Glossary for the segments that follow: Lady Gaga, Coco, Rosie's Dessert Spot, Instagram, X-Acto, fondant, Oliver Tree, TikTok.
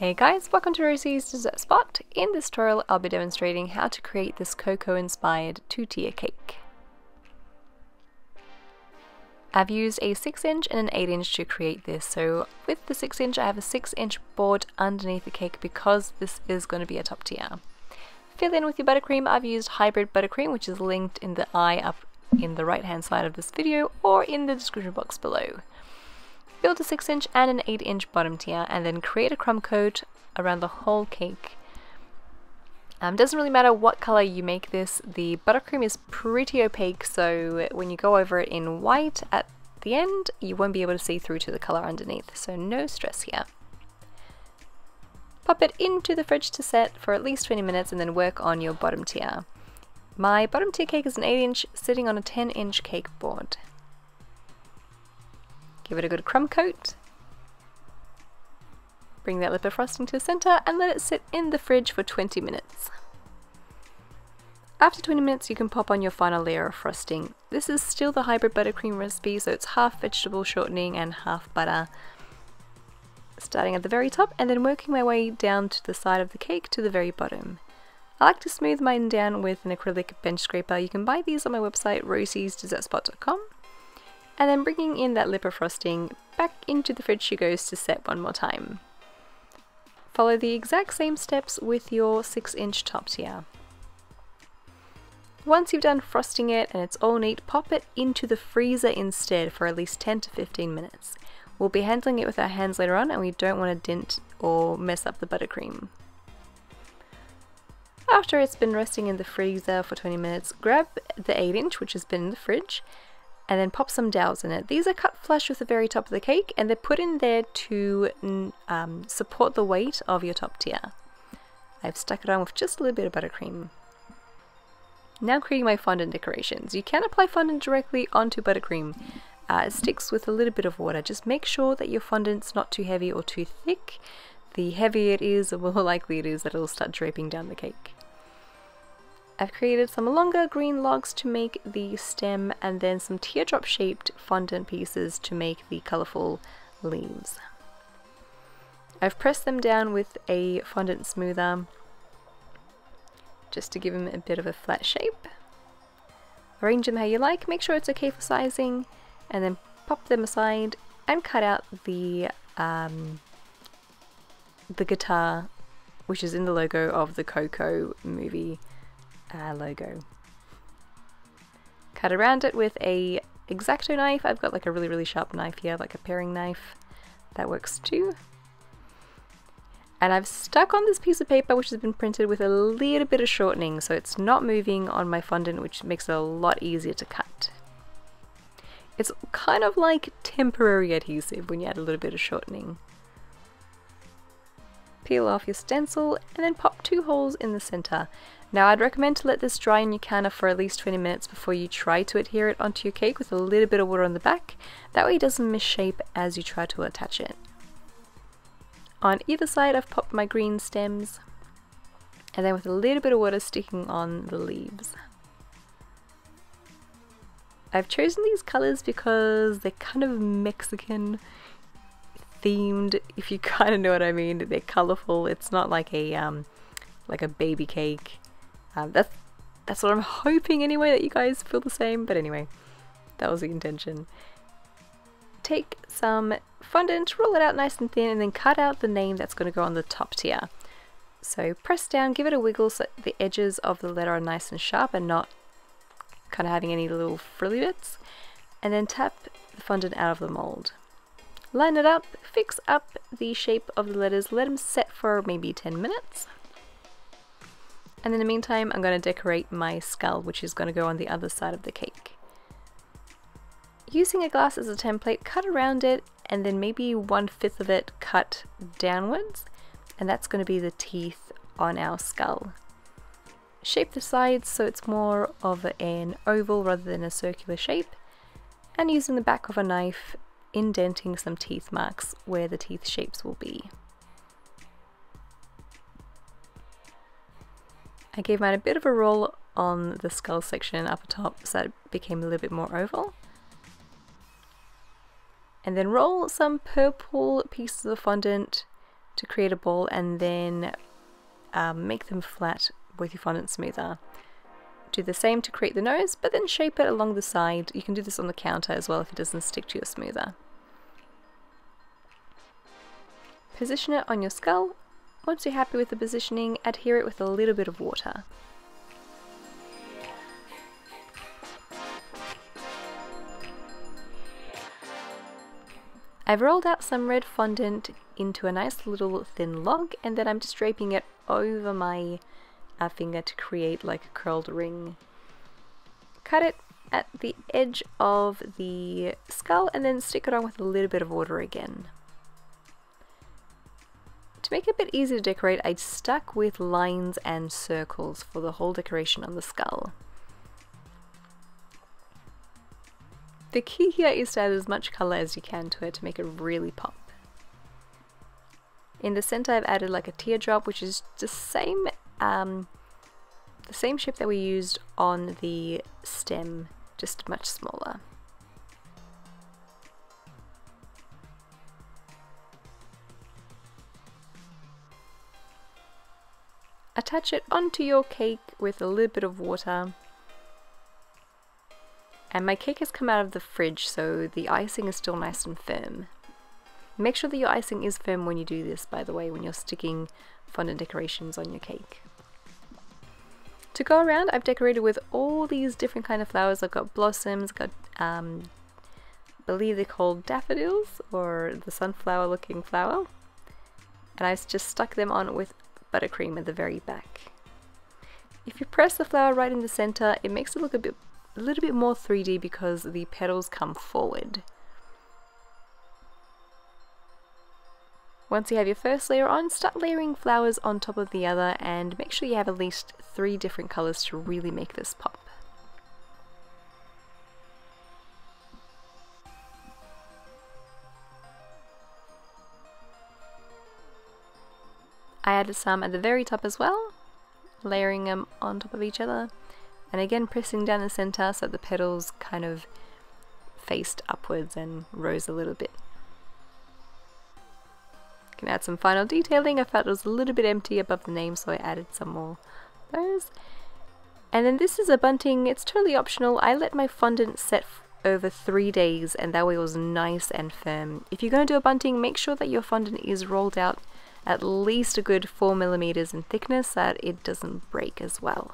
Hey guys, welcome to Rosie's Dessert Spot. In this tutorial I'll be demonstrating how to create this cocoa inspired two-tier cake. I've used a 6-inch and an 8-inch to create this. So with the 6-inch I have a 6-inch board underneath the cake because this is going to be a top tier. Fill in with your buttercream. I've used hybrid buttercream, which is linked in the eye up in the right hand side of this video or in the description box below. Build a 6-inch and an 8-inch bottom tier and then create a crumb coat around the whole cake. Doesn't really matter what color you make this, the buttercream is pretty opaque, so when you go over it in white at the end you won't be able to see through to the color underneath, so no stress here. Pop it into the fridge to set for at least 20 minutes and then work on your bottom tier. My bottom tier cake is an 8-inch sitting on a 10-inch cake board. Give it a good crumb coat, bring that lip of frosting to the center and let it sit in the fridge for 20 minutes. After 20 minutes you can pop on your final layer of frosting. This is still the hybrid buttercream recipe, so it's half vegetable shortening and half butter. Starting at the very top and then working my way down to the side of the cake to the very bottom. I like to smooth mine down with an acrylic bench scraper. You can buy these on my website rosiesdessertspot.com. And then bringing in that lip of frosting, back into the fridge she goes to set one more time. Follow the exact same steps with your 6-inch top tier. Once you've done frosting it and it's all neat, pop it into the freezer instead for at least 10 to 15 minutes. We'll be handling it with our hands later on and we don't want to dint or mess up the buttercream. After it's been resting in the freezer for 20 minutes, grab the 8-inch which has been in the fridge, and then pop some dowels in it. These are cut flush with the very top of the cake and they're put in there to support the weight of your top tier. I've stuck it on with just a little bit of buttercream. Now creating my fondant decorations. You can apply fondant directly onto buttercream. It sticks with a little bit of water. Just make sure that your fondant's not too heavy or too thick. The heavier it is, the more likely it is that it'll start draping down the cake. I've created some longer green logs to make the stem and then some teardrop shaped fondant pieces to make the colourful leaves. I've pressed them down with a fondant smoother just to give them a bit of a flat shape. Arrange them how you like, make sure it's okay for sizing, and then pop them aside and cut out the guitar, which is in the logo of the Coco movie. Logo. Cut around it with a X-Acto knife. I've got like a really sharp knife here, like a paring knife. That works too. And I've stuck on this piece of paper which has been printed with a little bit of shortening so it's not moving on my fondant, which makes it a lot easier to cut. It's kind of like temporary adhesive when you add a little bit of shortening. Peel off your stencil and then pop 2 holes in the center. Now I'd recommend to let this dry in your canner for at least 20 minutes before you try to adhere it onto your cake with a little bit of water on the back. That way it doesn't misshape as you try to attach it. On either side I've popped my green stems and then with a little bit of water sticking on the leaves. I've chosen these colors because they're kind of Mexican themed, if you kind of know what I mean. They're colorful. It's not like a baby cake. That's what I'm hoping anyway, that you guys feel the same, but anyway, that was the intention. Take some fondant, roll it out nice and thin, and then cut out the name that's going to go on the top tier. So press down, give it a wiggle so the edges of the letter are nice and sharp and not kind of having any little frilly bits, and then tap the fondant out of the mold. Line it up, fix up the shape of the letters, let them set for maybe 10 minutes. And in the meantime, I'm going to decorate my skull, which is going to go on the other side of the cake. Using a glass as a template, cut around it and then maybe 1/5 of it cut downwards, and that's going to be the teeth on our skull. Shape the sides so it's more of an oval rather than a circular shape, and using the back of a knife, indenting some teeth marks where the teeth shapes will be. I gave mine a bit of a roll on the skull section up top so it became a little bit more oval. And then roll some purple pieces of fondant to create a ball, and then make them flat with your fondant smoother. Do the same to create the nose, but then shape it along the side. You can do this on the counter as well if it doesn't stick to your smoother. Position it on your skull. Once you're happy with the positioning, adhere it with a little bit of water. I've rolled out some red fondant into a nice little thin log, and then I'm just draping it over my finger to create like a curled ring. Cut it at the edge of the skull and then stick it on with a little bit of water again. To make it a bit easier to decorate, I stuck with lines and circles for the whole decoration on the skull. The key here is to add as much colour as you can to it to make it really pop. In the centre I've added like a teardrop, which is the same shape that we used on the stem, just much smaller. Attach it onto your cake with a little bit of water. And my cake has come out of the fridge, so the icing is still nice and firm. Make sure that your icing is firm when you do this, by the way, when you're sticking fondant decorations on your cake. To go around, I've decorated with all these different kind of flowers. I've got blossoms, got I believe they're called daffodils, or the sunflower looking flower. And I've just stuck them on with buttercream at the very back. If you press the flower right in the center, it makes it look a little bit more 3D because the petals come forward. Once you have your first layer on, start layering flowers on top of the other, and make sure you have at least 3 different colors to really make this pop. I added some at the very top as well, layering them on top of each other, and again pressing down the center so that the petals kind of faced upwards and rose a little bit. You can add some final detailing. I felt it was a little bit empty above the name, so I added some more of those. And then this is a bunting. It's totally optional. I let my fondant set over 3 days, and that way it was nice and firm. If you're going to do a bunting, make sure that your fondant is rolled out at least a good 4 millimeters in thickness so that it doesn't break as well.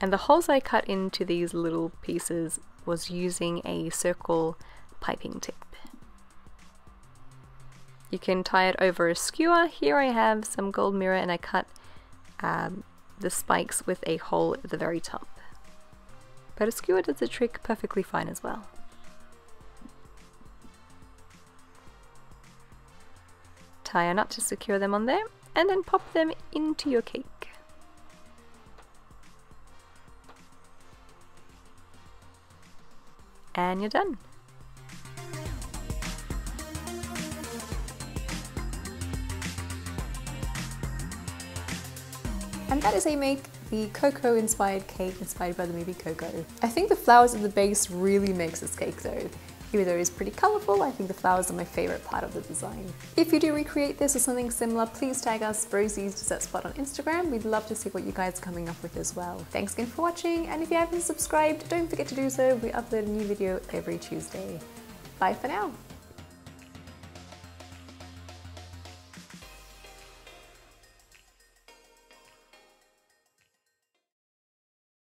And the holes I cut into these little pieces was using a circle piping tip. You can tie it over a skewer. Here I have some gold mirror, and I cut the spikes with a hole at the very top. But a skewer does the trick perfectly fine as well. Tie a knot to secure them on there, and then pop them into your cake. And you're done. And that is how you make the Coco inspired cake, inspired by the movie Coco. I think the flowers at the base really makes this cake though. Even though it is pretty colourful, I think the flowers are my favourite part of the design. If you do recreate this or something similar, please tag us, Rosie's Dessert Spot, on Instagram. We'd love to see what you guys are coming up with as well. Thanks again for watching, and if you haven't subscribed, don't forget to do so. We upload a new video every Tuesday. Bye for now!